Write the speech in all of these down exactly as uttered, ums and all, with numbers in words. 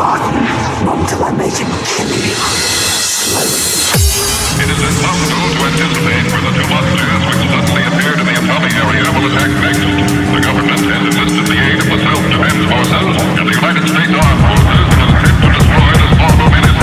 garden until I make him kill you slowly. It is impossible to anticipate whether two monsters will suddenly appear in the atomic area will attack next. The government has enlisted the aid of the self-defense forces and the United States Armed Forces will attempt to destroy the small menace.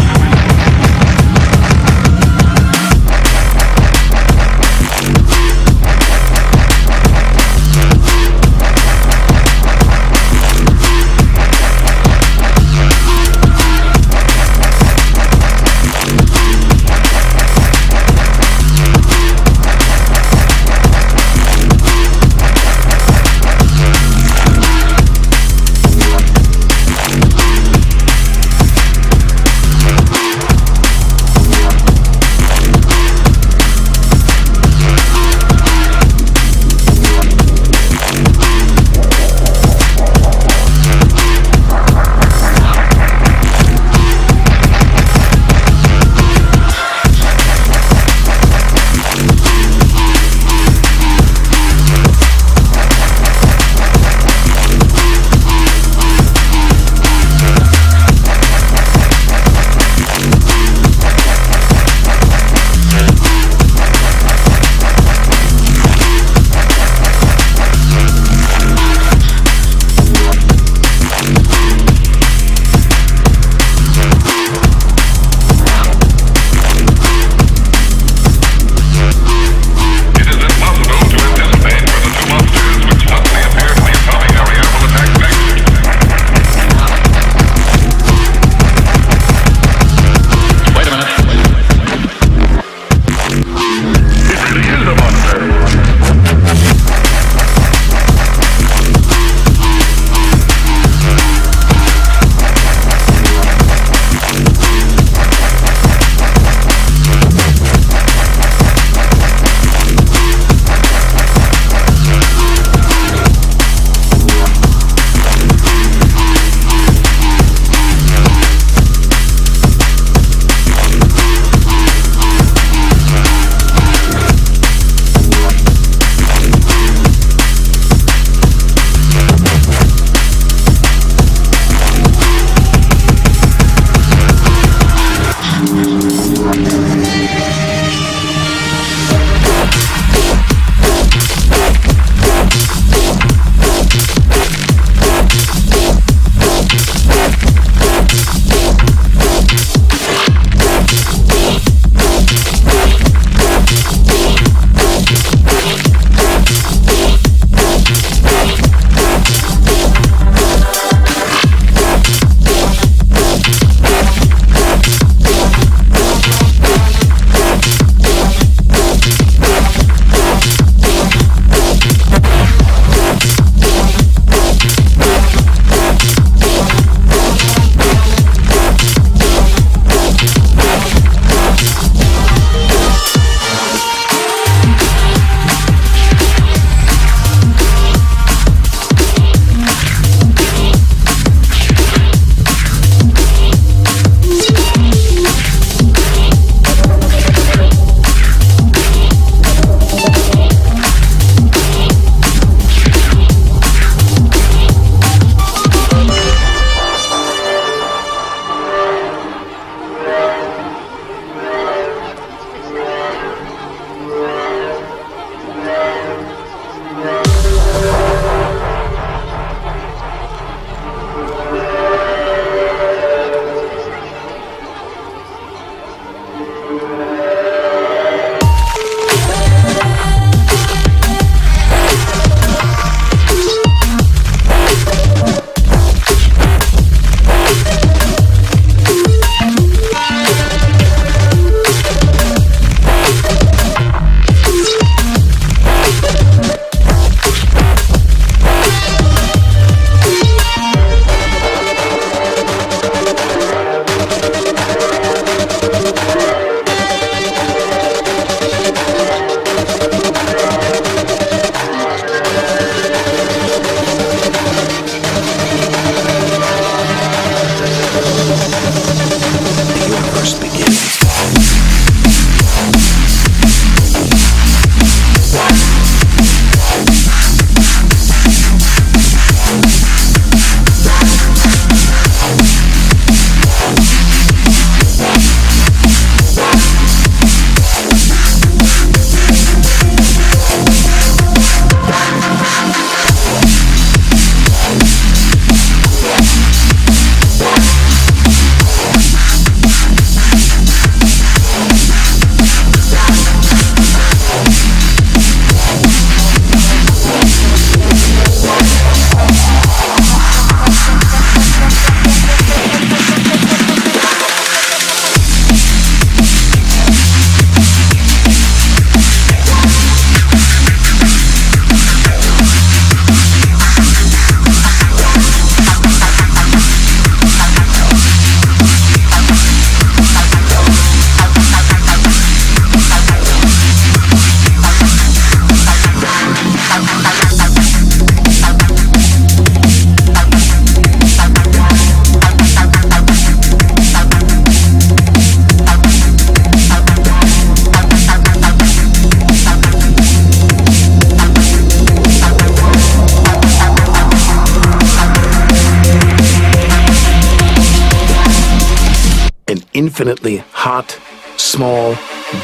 infinitely hot, small,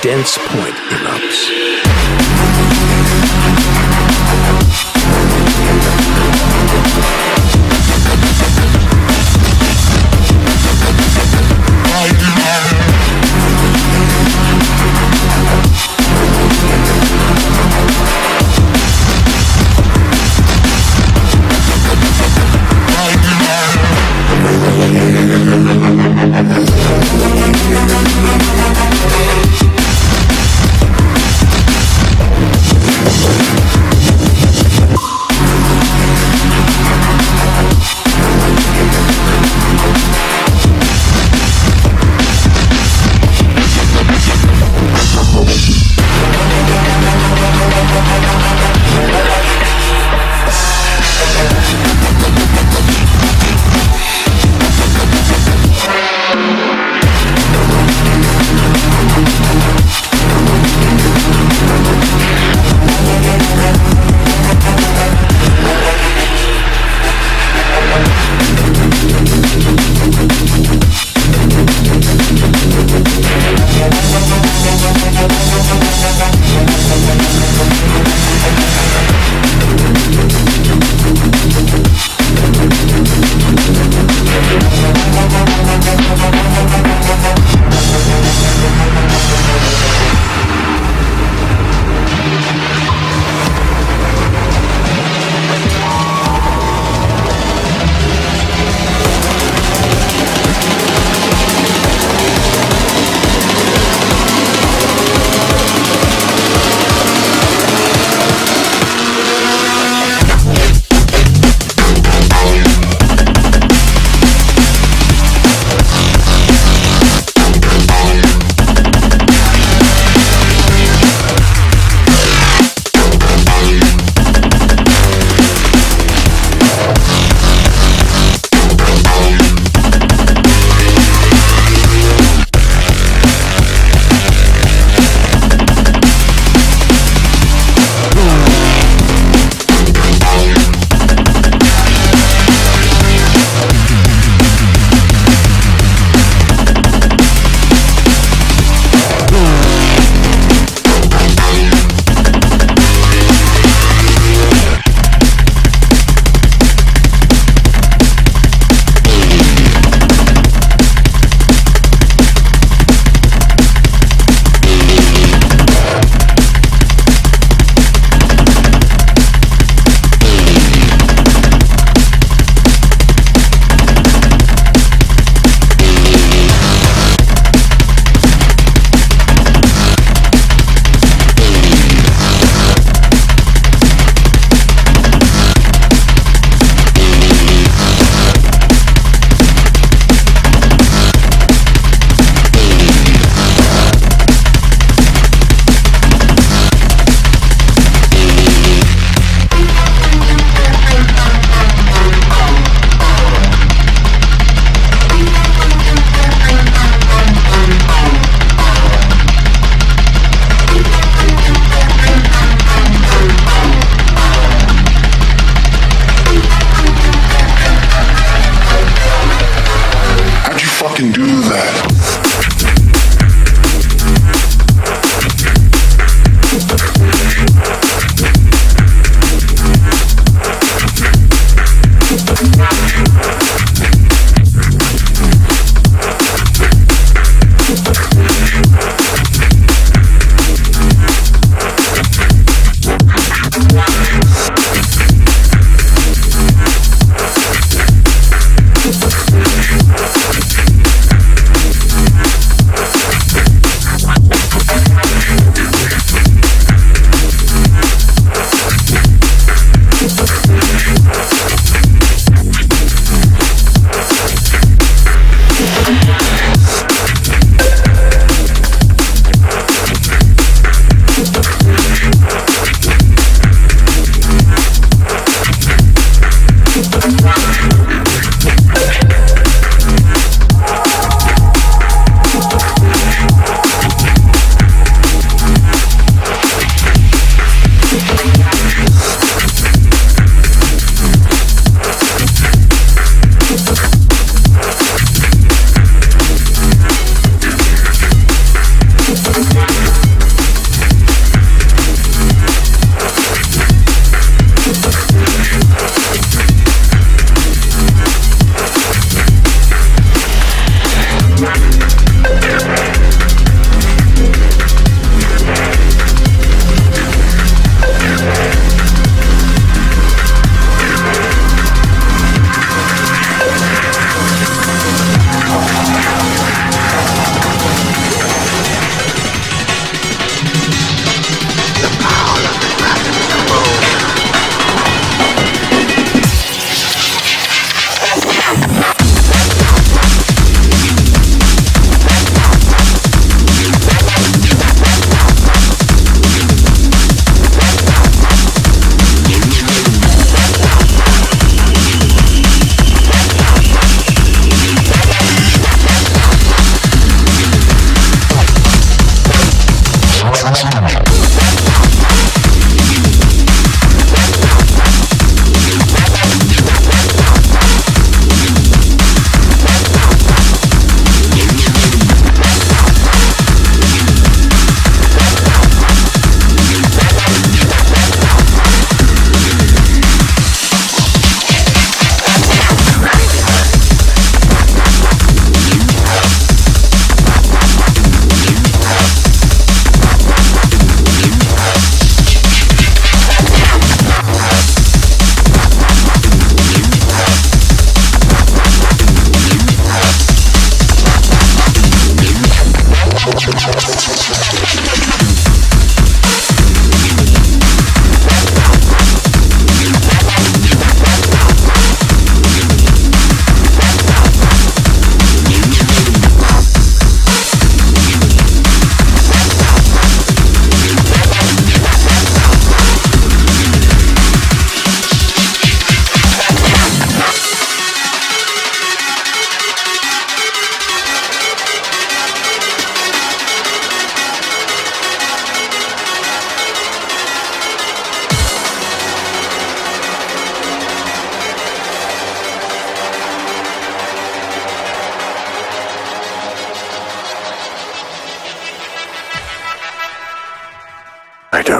dense point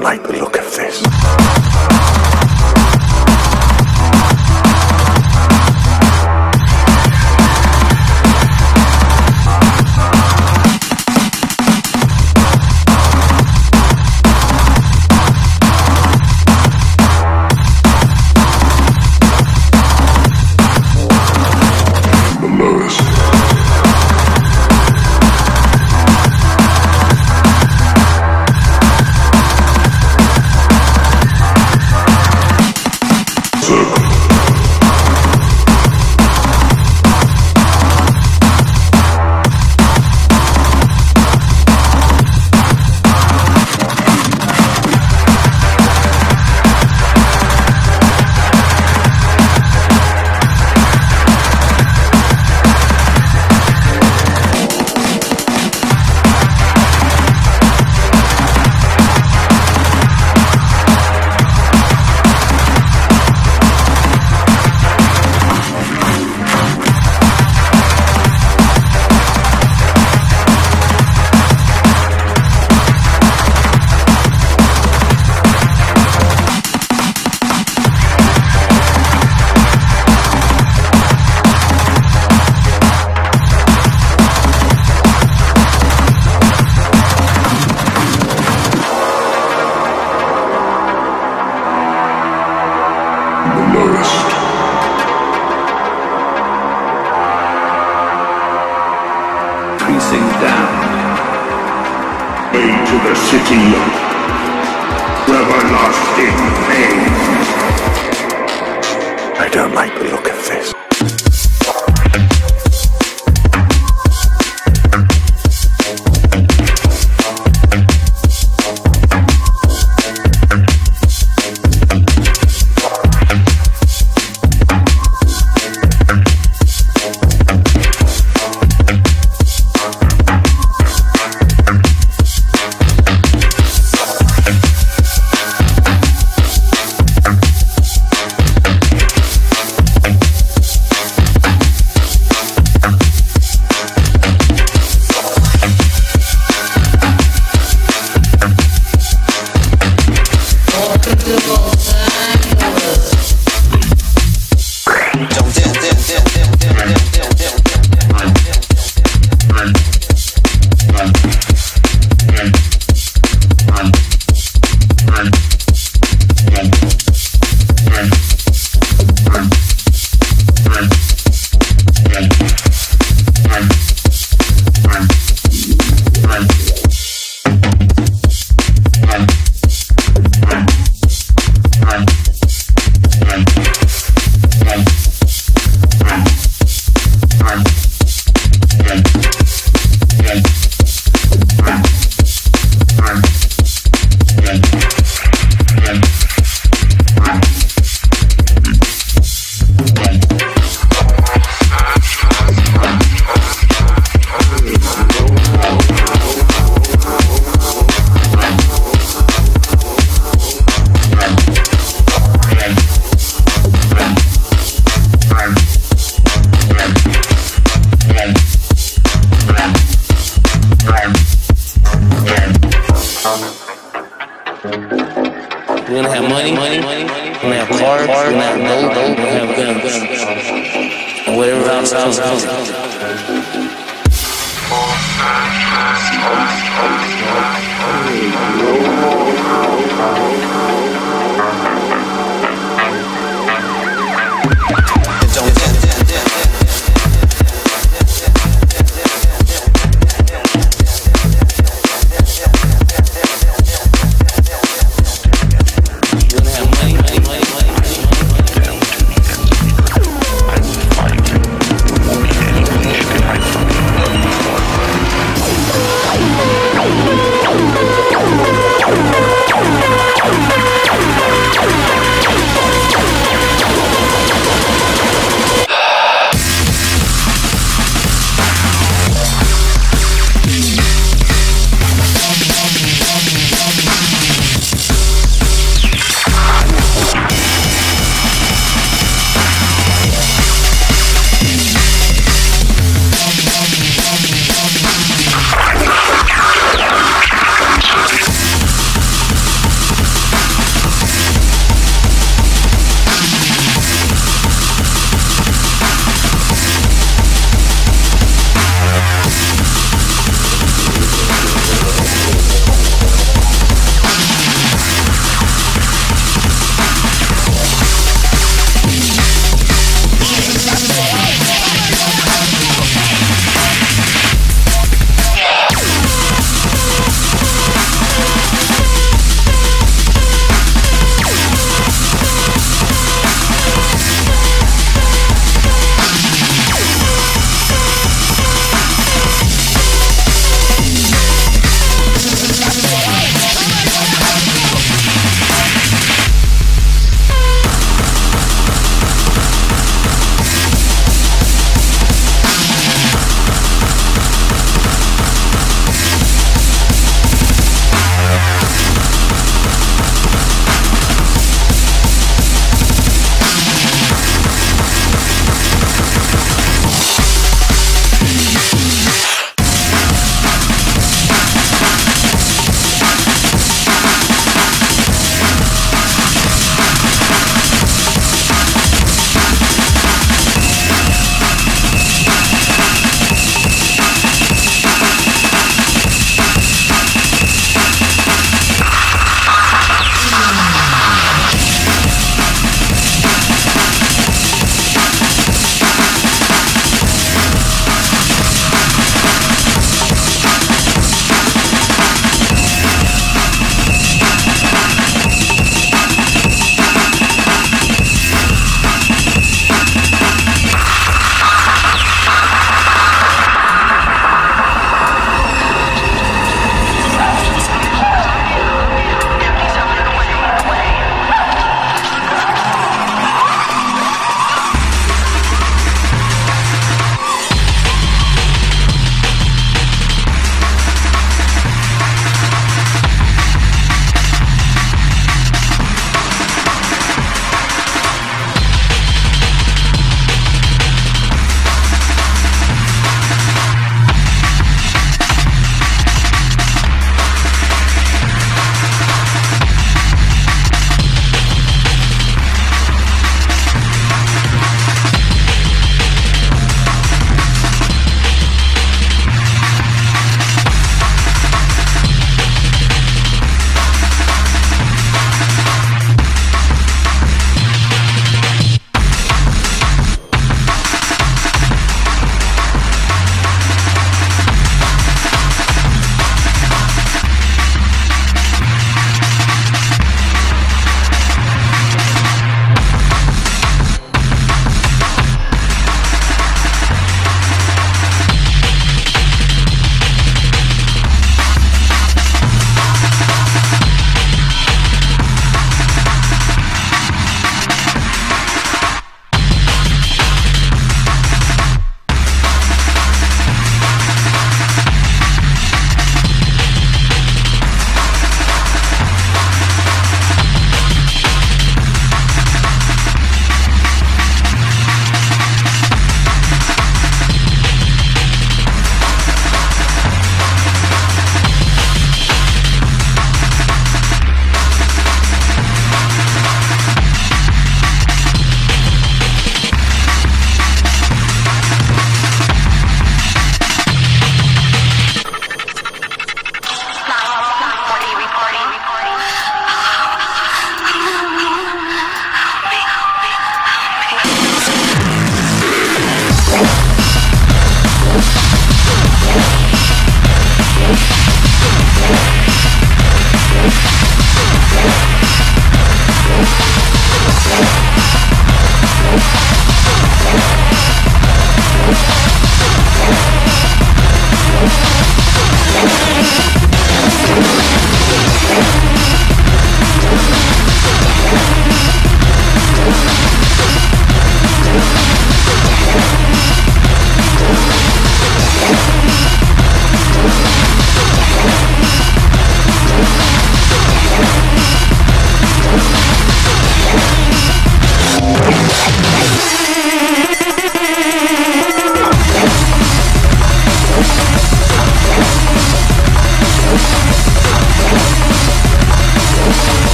don't like the look of this. I don't like the look of this. We're gonna have money, money, money, we're gonna have cars, we're gonna have gold, gold, we're gonna have guns, and whatever else comes out. Oh,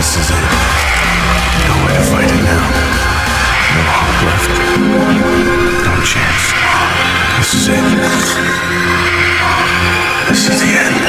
This is it. No way to fight it now. No hope left. No chance. This is it. This is the end.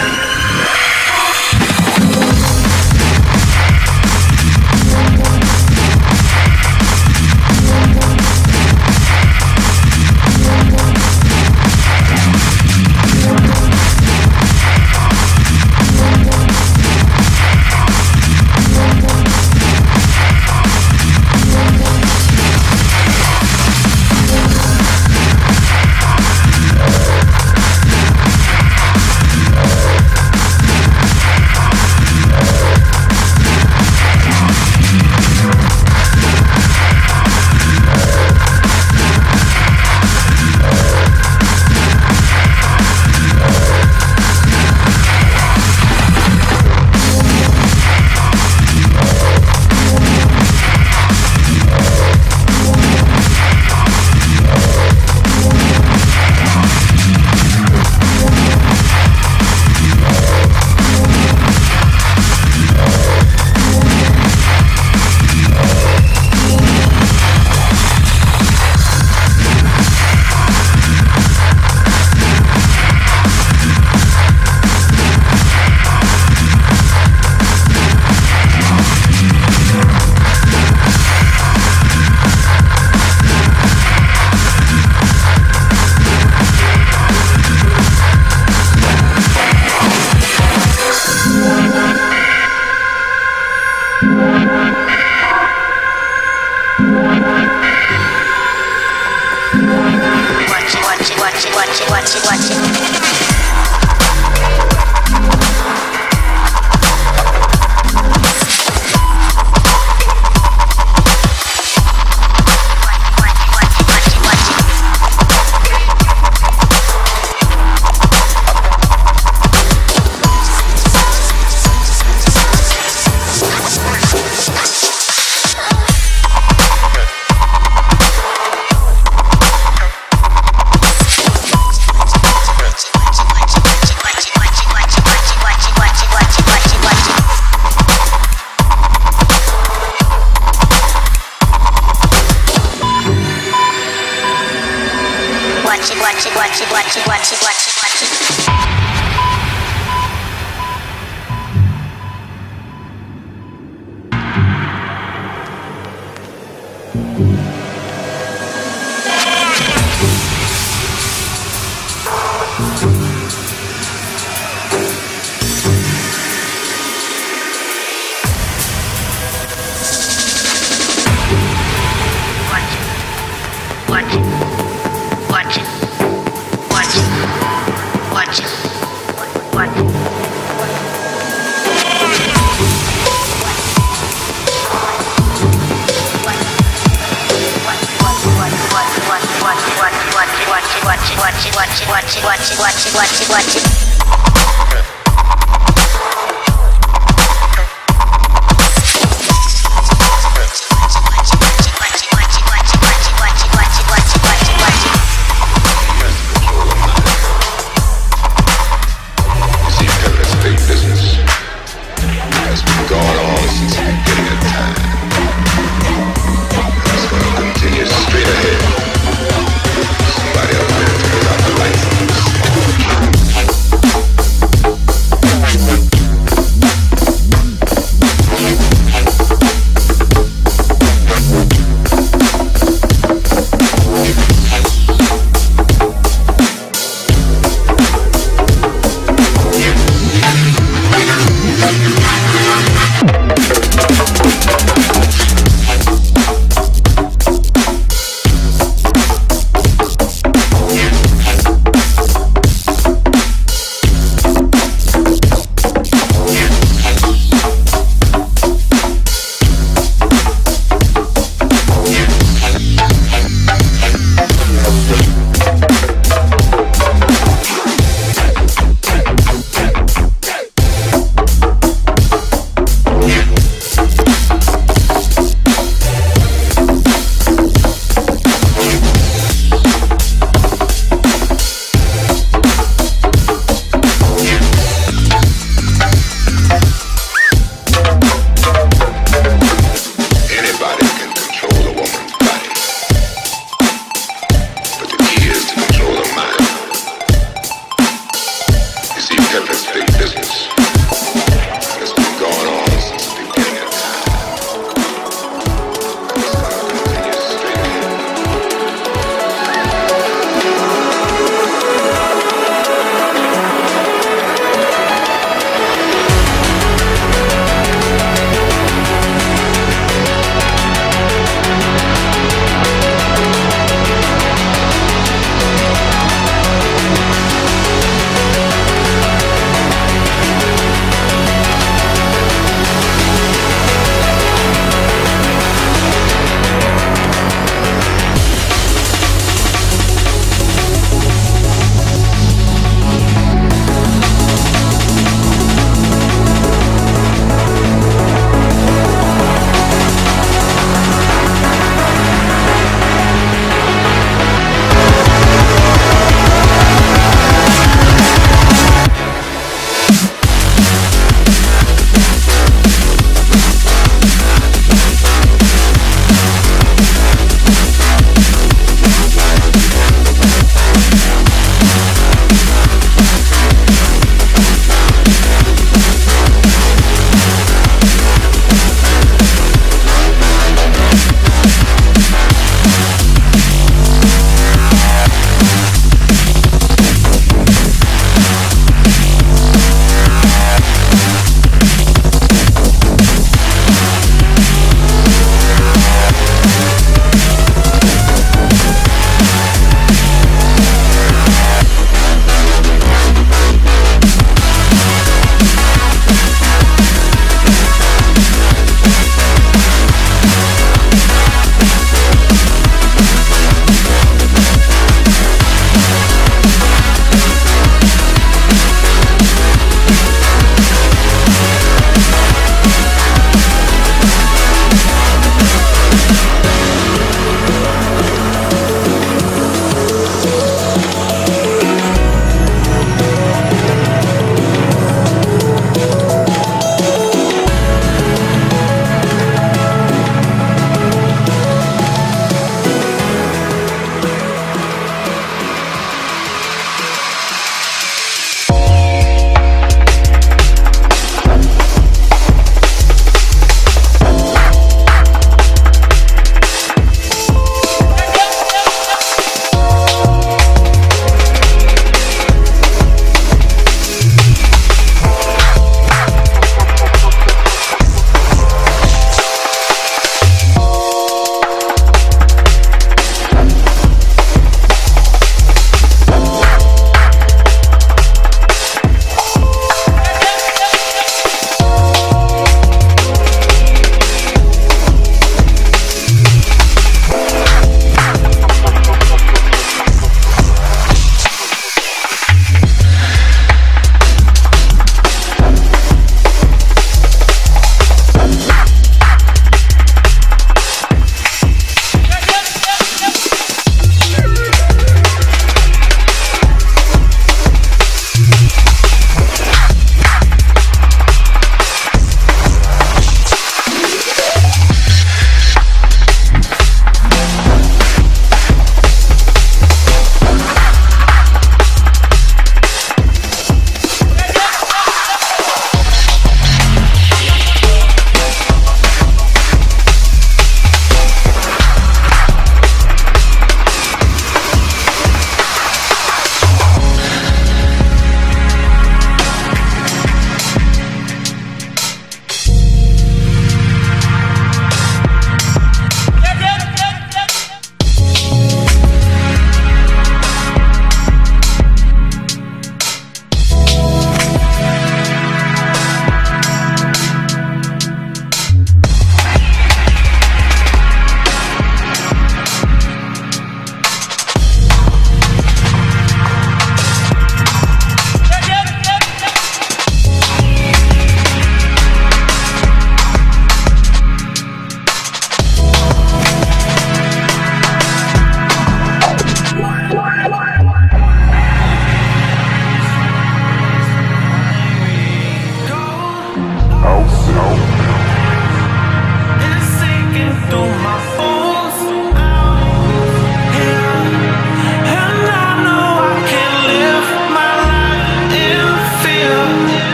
Watch it, watch it, watch it, watch it, watch it, watch it, watch it, watch it, watch it, watch it, watch it.